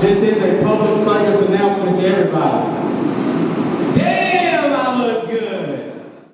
This is a public service announcement to everybody.